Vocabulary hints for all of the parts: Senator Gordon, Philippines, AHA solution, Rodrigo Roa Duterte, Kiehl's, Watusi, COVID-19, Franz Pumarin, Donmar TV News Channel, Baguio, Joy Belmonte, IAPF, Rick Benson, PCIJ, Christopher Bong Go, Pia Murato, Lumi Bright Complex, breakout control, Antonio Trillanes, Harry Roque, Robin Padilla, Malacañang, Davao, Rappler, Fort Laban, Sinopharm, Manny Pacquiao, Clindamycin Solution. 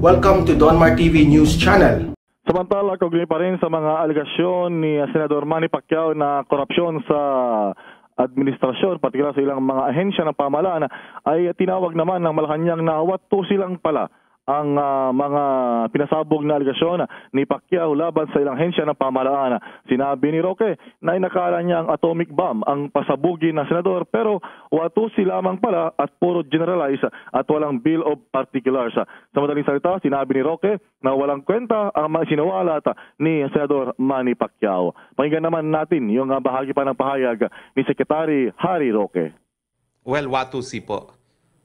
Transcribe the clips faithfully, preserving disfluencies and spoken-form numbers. Welcome to Donmar T V News Channel. Samantala, kaugnay pa rin sa mga alegasyon ni Senator Manny Pacquiao na korupsyon sa administrasyon, partikular sa ilang mga ahensya ng pamahalaan, ay tinawag naman ng Malacañang na Watusi lang pala ang uh, mga pinasabog na alegasyon ni Pacquiao laban sa ilang ahensya ng pamahalaan. Sinabi ni Roque na inakala niya ang atomic bomb ang pasabugin ng senador, pero Watusi lamang pala at puro generalize at walang bill of particulars. Sa madaling salita, sinabi ni Roque na walang kwenta ang mga sinawalat ni Senador Manny Pacquiao. Pakinggan naman natin yung bahagi pa ng pahayag ni Secretary Harry Roque. Well, Watusi po.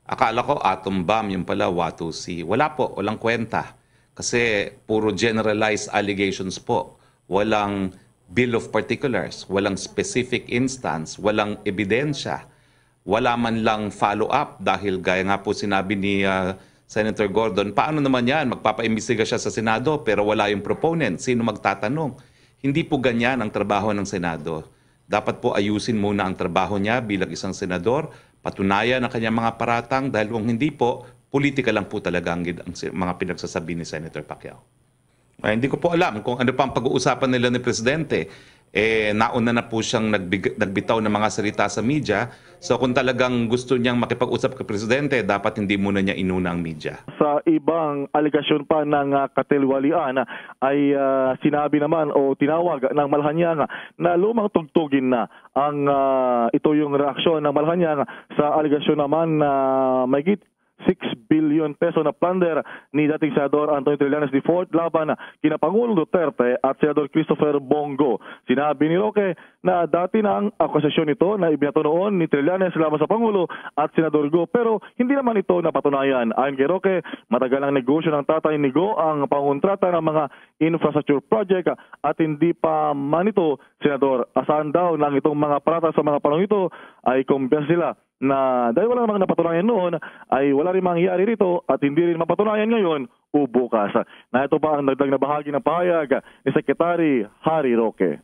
Akala ko atom bomb, yung pala Watusi. Wala po, walang kwenta. Kasi puro generalized allegations po. Walang bill of particulars, walang specific instance, walang ebidensya. Wala man lang follow-up dahil gaya nga po sinabi ni uh, Senator Gordon, paano naman yan? Magpapaimbestiga siya sa Senado pero wala yung proponent. Sino magtatanong? Hindi po ganyan ang trabaho ng Senado. Dapat po ayusin muna ang trabaho niya bilang isang senador, patunayan ang kanyang mga paratang dahil kung hindi po, politika lang po talaga ang mga pinagsasabi ni Senator Pacquiao. Ay, hindi ko po alam kung ano pa ang pag-uusapan nila ni Presidente. Eh, nauna na po siyang nagbig nagbitaw ng mga salita sa media. So kung talagang gusto niyang makipag-usap kay Presidente, dapat hindi muna niya inuna ang media. Sa ibang alegasyon pa ng uh, katilwalian ay uh, sinabi naman o tinawag ng Malacañang na lumang tugtugin na ang uh, ito yung reaksyon ng Malacañang sa alegasyon naman na uh, mayigit six billion peso na plunder ni dating Senador Antonio Trillanes di Fort Laban kina Pangulong Duterte at Senador Christopher Bong Go. Sinabi ni Roque na dati na ang akusasyon nito na ibinato noon ni Trillanes laban sa Pangulo at Senador Go, pero hindi naman ito napatunayan. Ayon kay Roque, matagal ang negosyo ng tatay ni Go ang pangontrata ng mga infrastructure project at hindi pa man ito, Senador, asahan daw ng itong mga parata sa mga panong ito ay kumpiyansa sila na dahil wala namang napatunayan noon ay wala rin mangyari rito at hindi rin mapatunayan ngayon o bukas. Na ito pa ang nagdag na bahagi ng pahayag ni Secretary Harry Roque.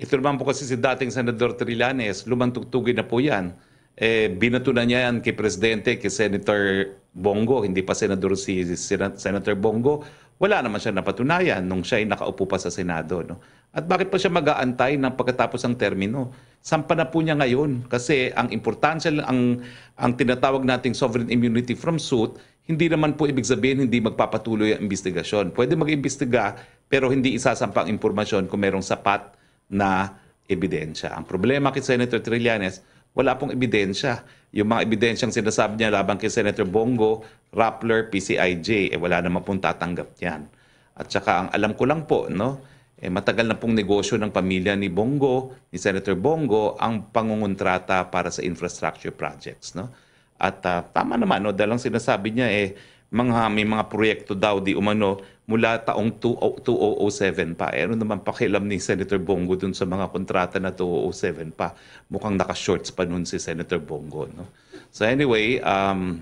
Ito naman po kasi si dating Senador Trillanes, lumantugtugin na po yan. Eh, binatunan niya yan kay Presidente, kay Senator Bong Go, hindi pa Senador si, si Senator Bong Go. Wala naman siya napatunayan nung siya ay nakaupo pa sa Senado. No? At bakit pa siya mag-aantay ng pagkatapos ng termino? Sampa na po niya ngayon kasi ang importansya, ang, ang tinatawag nating sovereign immunity from suit, hindi naman po ibig sabihin hindi magpapatuloy ang investigasyon. Pwede mag-imbestiga pero hindi isasampa ang impormasyon kung merong sapat na ebidensya. Ang problema kay Senator Trillanes, wala pong ebidensya. Yung mga ebidensyang sinasabi niya laban kay Senator Bong Go, Rappler, P C I J, eh wala naman pong tatanggap yan. At saka ang alam ko lang po, no, eh matagal na pong negosyo ng pamilya ni Bong Go, ni Senator Bong Go, ang pangungontrata para sa infrastructure projects. No? At uh, tama naman, no, dahil ang sinasabi niya, eh, mga, may mga proyekto daw di umano mula taong two thousand seven pa. Eh, ano naman pakialam ni Senator Bong Go dun sa mga kontrata na two thousand seven pa? Mukhang naka-shorts pa nun si Senator Bong Go. No? So anyway, um,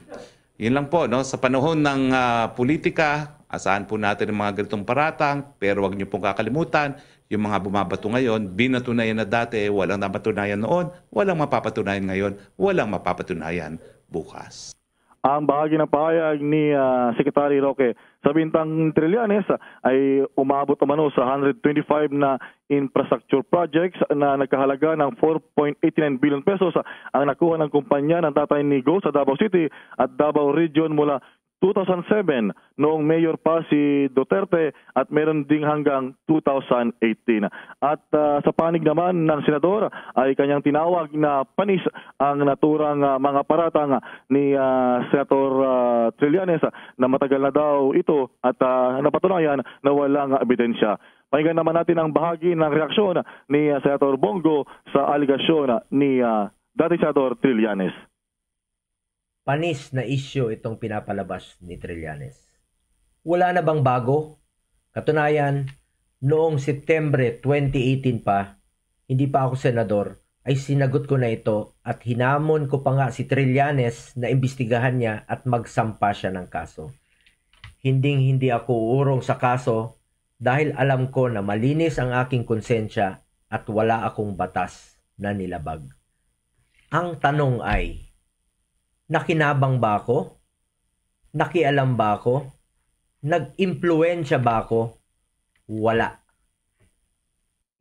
yun lang po. No? Sa panahon ng uh, politika, asahan po natin ang mga ganitong paratang, pero wag niyo pong kakalimutan, yung mga bumabato ngayon, binatunayan na dati, walang napatunayan noon, walang mapapatunayan ngayon, walang mapapatunayan bukas. Ang bahagi ng pahayag ni uh, Secretary Roque sa bintang Trillanes ay umabot umano sa one hundred twenty-five na infrastructure projects na nagkahalaga ng four point eight nine billion pesos ang nakuha ng kumpanya ng tatay ni Go sa Davao City at Davao Region mula two thousand seven noong mayor pa si Duterte at meron ding hanggang two thousand eighteen. At uh, sa panig naman ng senador ay kanyang tinawag na panis ang naturang uh, mga paratang ni uh, Senator uh, Trillanes na matagal na daw ito at uh, napatunayan na walang ebidensya. Pakinggan naman natin ang bahagi ng reaksyon ni uh, Senator Bong Go sa aligasyon ni uh, dati Senator Trillanes. Panis na isyu itong pinapalabas ni Trillanes. Wala na bang bago? Katunayan, noong September twenty eighteen pa, hindi pa ako senador, ay sinagot ko na ito at hinamon ko pa nga si Trillanes na imbestigahan niya at magsampa siya ng kaso. Hinding-hindi ako uurong sa kaso dahil alam ko na malinis ang aking konsensya at wala akong batas na nilabag. Ang tanong ay, nakinabang ba ako? Nakialam ba ako? nag-impluwensya ba ako? Wala.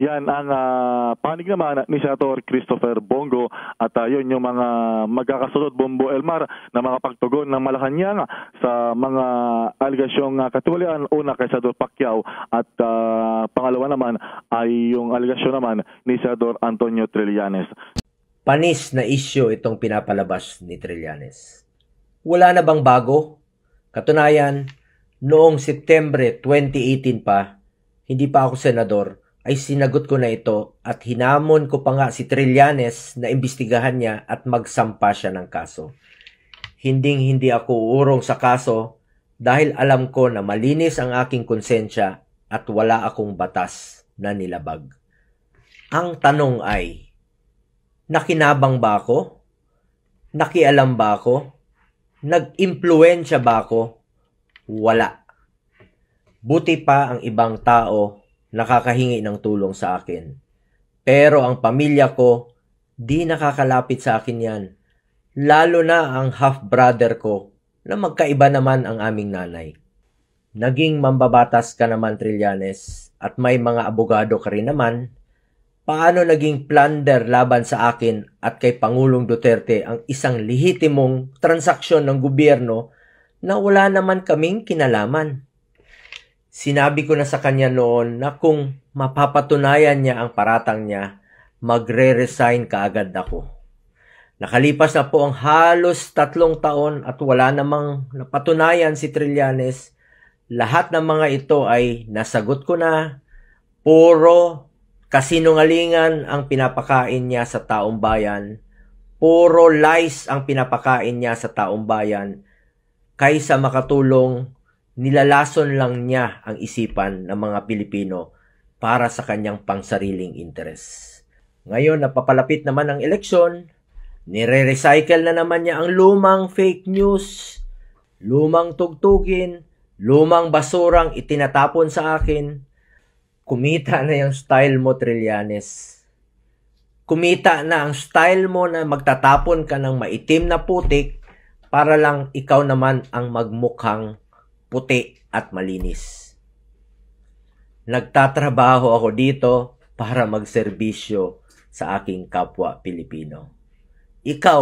Yan ang uh, panig naman ni Senator Christopher Bong Go at uh, yun yung mga magkakasunod Bombo Elmar na makapagtugon ng Malacañang sa mga aligasyong uh, katiwalian. Una kay Senator Pacquiao at uh, pangalawa naman ay yung aligasyon naman ni Senator Antonio Trillanes. Panis na isyu itong pinapalabas ni Trillanes. Wala na bang bago? Katunayan, noong September twenty eighteen pa, hindi pa ako senador, ay sinagot ko na ito at hinamon ko pa nga si Trillanes na imbestigahan niya at magsampa siya ng kaso. Hinding-hindi ako uurong sa kaso dahil alam ko na malinis ang aking konsensya at wala akong batas na nilabag. Ang tanong ay, nakinabang ba ako? Nakialam ba ako? Nag-impluwensya ba ako? Wala. Buti pa ang ibang tao nakakahingi ng tulong sa akin. Pero ang pamilya ko, di nakakalapit sa akin yan. Lalo na ang half-brother ko, na magkaiba naman ang aming nanay. Naging mambabatas ka naman, Trillanes, at may mga abogado ka rin naman. Paano naging plunder laban sa akin at kay Pangulong Duterte ang isang lehitimong transaksyon ng gobyerno na wala naman kaming kinalaman? Sinabi ko na sa kanya noon na kung mapapatunayan niya ang paratang niya, magre-resign kaagad ako. Nakalipas na po ang halos tatlong taon at wala namang napatunayan si Trillanes. Lahat ng mga ito ay nasagot ko na. Puro kasinungalingan ang pinapakain niya sa taong bayan. Puro lies ang pinapakain niya sa taong bayan. Kaysa makatulong, nilalason lang niya ang isipan ng mga Pilipino para sa kanyang pangsariling interes. Ngayon, napapalapit naman ang eleksyon, nire-recycle na naman niya ang lumang fake news, lumang tugtugin, lumang basurang itinatapon sa akin. Kumita na yung style mo, Trillanes. Kumita na ang style mo na magtatapon ka ng maitim na putik para lang ikaw naman ang magmukhang puti at malinis. Nagtatrabaho ako dito para magserbisyo sa aking kapwa Pilipino. Ikaw,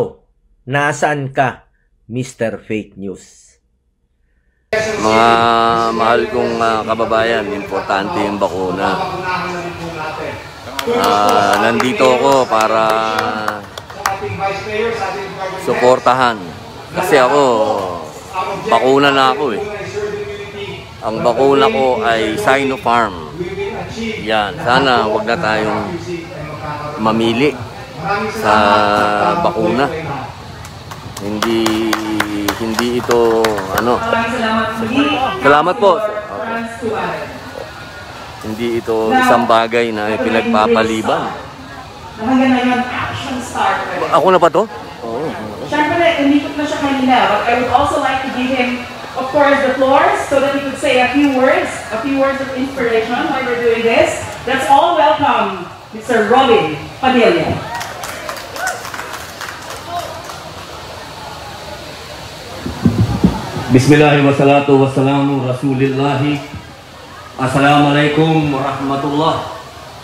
nasaan ka, Mister Fake News? Mga mahal kong uh, kababayan, importante yung bakuna. Uh, nandito ako para suportahan. Kasi ako, bakuna na ako eh. Ang bakuna ko ay Sinopharm. Yan. Sana wag na tayong mamili sa bakuna. Hindi hindi ito ano. Salamat po. Okay. Hindi ito isang bagay na pinagpapaliban. Ako na ba to? Oo. Siyempre, umikot na siya kanina. But I would also like to give him, of course, the floor so that he could say a few words, a few words of inspiration while we're doing this. Let's all welcome Mister Robin Padilla. Bismillahirrahmanirrahim. Wassalatu wassalamu rasulillahi. Assalamualaikum warahmatullah.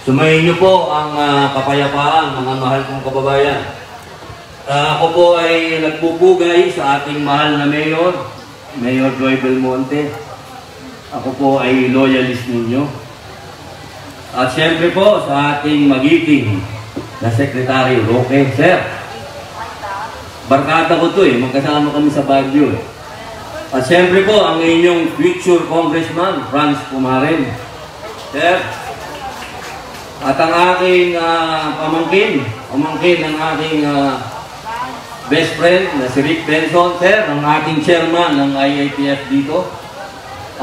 Sumayin niyo po ang uh, kapayapaan, mga mahal kong kababayan. Uh, ako po ay nagbubugay sa ating mahal na mayor, Mayor Joy Belmonte. Ako po ay loyalist ninyo. At siyempre po sa ating magiting na Secretary Roque. Sir, barkada ko to eh. Magkasama kami sa Baguio eh. At siyempre po ang inyong future Congressman, Franz Pumarin. Sir, at ang aking uh, pamangkin, pamangkin ng aking uh, best friend na si Rick Benson, sir, ang ating chairman ng I A P F dito.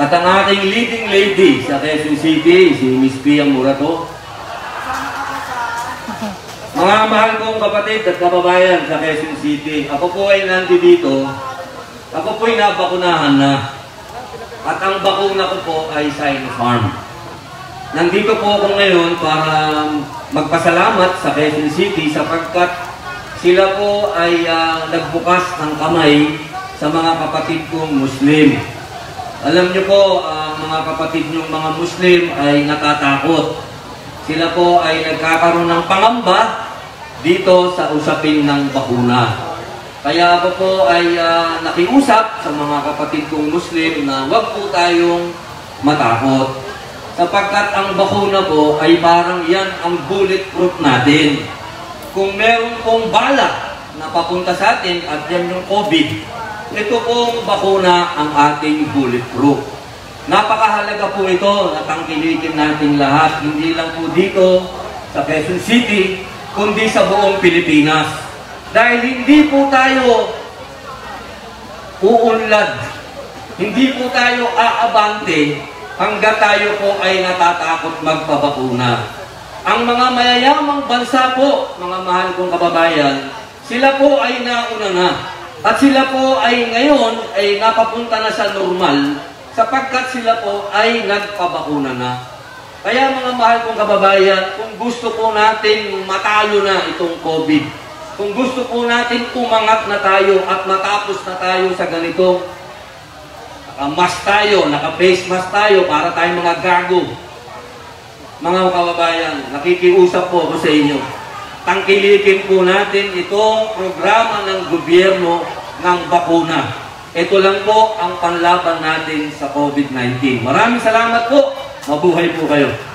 At ang ating leading lady sa Quezon City, si Miss Pia Murato. Mga mahal kong kapatid at kababayan sa Quezon City, ako po ay nandito dito. Ako po ay nabakunahan na. At ang bakuna ko po ay Sinopharm. Nandito po ako ngayon para magpasalamat sa Quezon City sapagkat sila po ay uh, nagbukas ng kamay sa mga kapatid kong Muslim. Alam nyo po, ang mga kapatid nyong mga Muslim ay natatakot. Sila po ay nagkakaroon ng pangamba dito sa usapin ng bakuna. Kaya ako po ay uh, nakiusap sa mga kapatid kong Muslim na huwag po tayong matakot. Sapagkat ang bakuna po ay parang yan ang bulletproof natin. Kung meron pong bala na papunta sa atin at yan yung COVID, ito pong bakuna ang ating bulletproof. Napakahalaga po ito na tangkilikin natin lahat, hindi lang po dito sa Quezon City, kundi sa buong Pilipinas. Dahil hindi po tayo uunlad, hindi po tayo aabante hanggat tayo po ay natatakot magpabakuna. Ang mga mayayamang bansa po, mga mahal kong kababayan, sila po ay nauna na. At sila po ay ngayon ay napapunta na sa normal sapagkat sila po ay nagpabakuna na. Kaya mga mahal kong kababayan, kung gusto po natin matalo na itong COVID, kung gusto po natin umangat na tayo at matapos na tayo sa ganito, naka-mask tayo, naka-face mask tayo para tayong mga gago. Mga kababayan, nakikiusap po ako sa inyo. Tangkilikin po natin itong programa ng gobyerno ng bakuna. Ito lang po ang panlaban natin sa COVID nineteen. Maraming salamat po. Mabuhay po kayo.